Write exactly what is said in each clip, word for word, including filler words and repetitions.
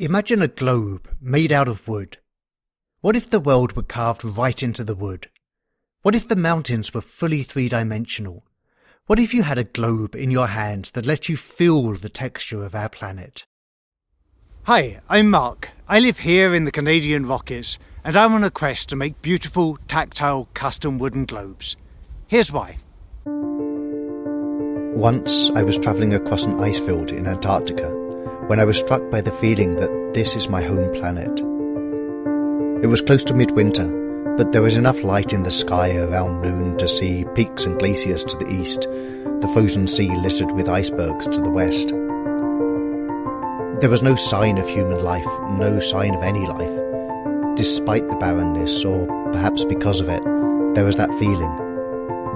Imagine a globe made out of wood. What if the world were carved right into the wood? What if the mountains were fully three-dimensional? What if you had a globe in your hand that let you feel the texture of our planet? Hi, I'm Mark. I live here in the Canadian Rockies, and I'm on a quest to make beautiful, tactile, custom wooden globes. Here's why. Once, I was travelling across an icefield in Antarctica, when I was struck by the feeling that this is my home planet. It was close to midwinter, but there was enough light in the sky around noon to see peaks and glaciers to the east, the frozen sea littered with icebergs to the west. There was no sign of human life, no sign of any life. Despite the barrenness, or perhaps because of it, there was that feeling.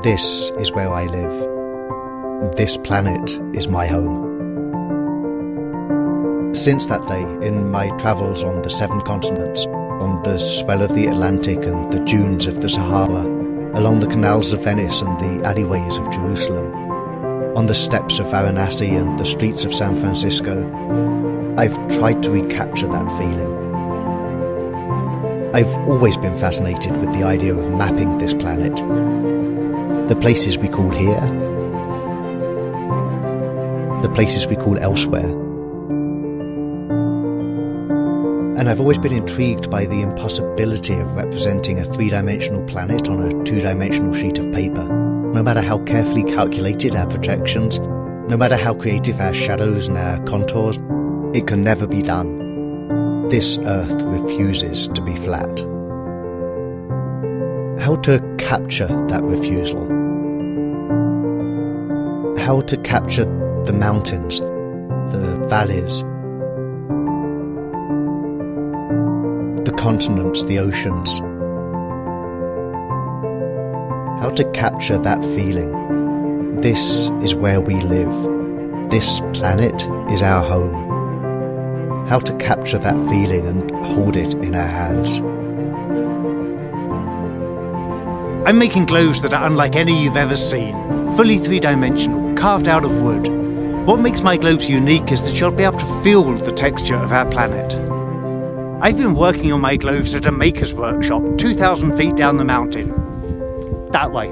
This is where I live. This planet is my home. Since that day, in my travels on the seven continents, on the swell of the Atlantic and the dunes of the Sahara, along the canals of Venice and the alleyways of Jerusalem, on the steps of Varanasi and the streets of San Francisco, I've tried to recapture that feeling. I've always been fascinated with the idea of mapping this planet, the places we call here, the places we call elsewhere. And I've always been intrigued by the impossibility of representing a three-dimensional planet on a two-dimensional sheet of paper. No matter how carefully calculated our projections, no matter how creative our shadows and our contours, it can never be done. This Earth refuses to be flat. How to capture that refusal? How to capture the mountains, the valleys, the continents, the oceans. How to capture that feeling. This is where we live. This planet is our home. How to capture that feeling and hold it in our hands. I'm making globes that are unlike any you've ever seen. Fully three-dimensional, carved out of wood. What makes my globes unique is that you'll be able to feel the texture of our planet. I've been working on my globes at a maker's workshop two thousand feet down the mountain. That way.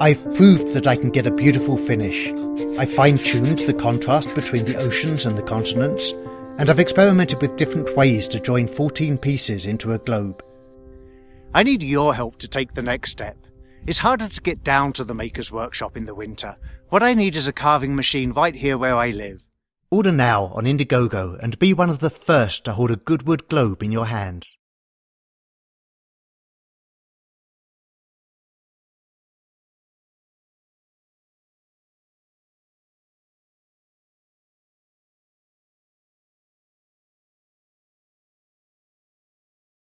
I've proved that I can get a beautiful finish. I fine-tuned the contrast between the oceans and the continents, and I've experimented with different ways to join fourteen pieces into a globe. I need your help to take the next step. It's harder to get down to the maker's workshop in the winter. What I need is a carving machine right here where I live. Order now on Indiegogo and be one of the first to hold a Goodwood globe in your hands.